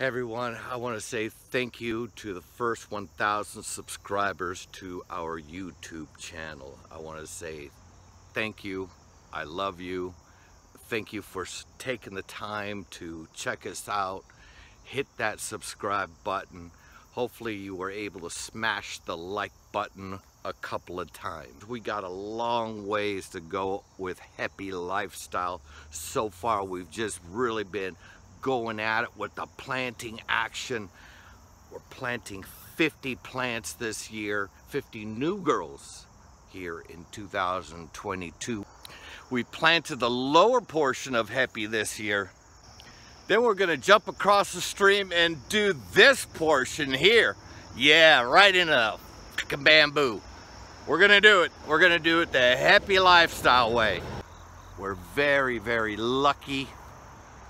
Hey everyone, I want to say thank you to the first 1,000 subscribers to our YouTube channel. I want to say thank you, I love you, thank you for taking the time to check us out, hit that subscribe button. Hopefully you were able to smash the like button a couple of times. We got a long ways to go with HEPPY Lifestyle. So far we've just really been going at it with the planting action. We're planting 50 plants this year, 50 new girls here in 2022. We planted the lower portion of HEPPY this year. Then we're gonna jump across the stream and do this portion here. Yeah, right in a fucking bamboo. We're gonna do it. We're gonna do it the HEPPY Lifestyle way. We're very, very lucky.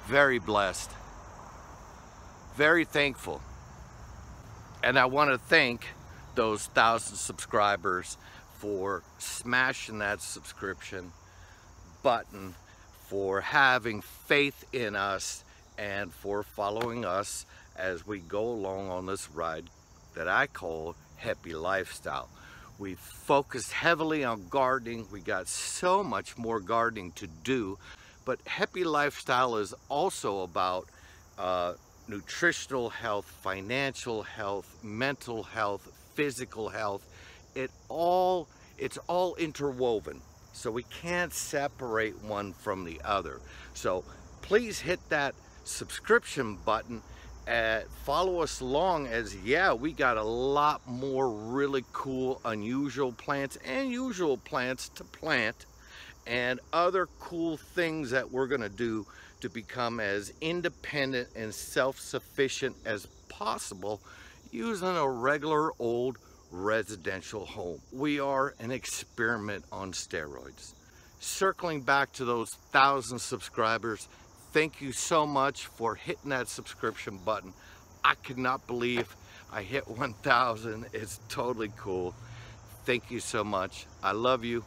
Very blessed, very thankful, and I want to thank those 1,000 subscribers for smashing that subscription button, for having faith in us, and for following us as we go along on this ride that I call HEPPY Lifestyle. We've focused heavily on gardening. We got so much more gardening to do. But HEPPY Lifestyle is also about nutritional health, financial health, mental health, physical health. It's all interwoven. So we can't separate one from the other. So please hit that subscription button and follow us along as, yeah, we got a lot more really cool, unusual plants and usual plants to plant, and other cool things that we're going to do to become as independent and self-sufficient as possible using a regular old residential home. We are an experiment on steroids. Circling back to those 1,000 subscribers, thank you so much for hitting that subscription button. I could not believe I hit 1,000. It's totally cool. Thank you so much. I love you.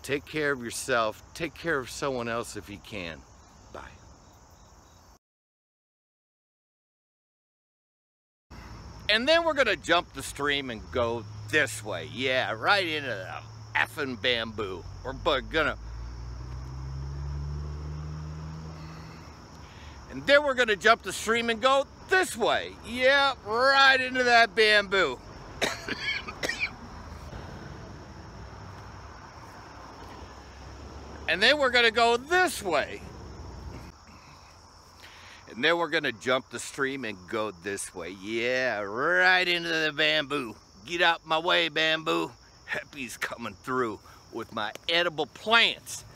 Take care of yourself. Take care of someone else if you can. Bye. And then we're gonna jump the stream and go this way. Yeah, right into the effing bamboo. We're gonna... And then we're gonna jump the stream and go this way. Yeah, right into that bamboo. And then we're gonna go this way. And then we're gonna jump the stream and go this way. Yeah, right into the bamboo. Get out my way, bamboo. Happy's coming through with my edible plants.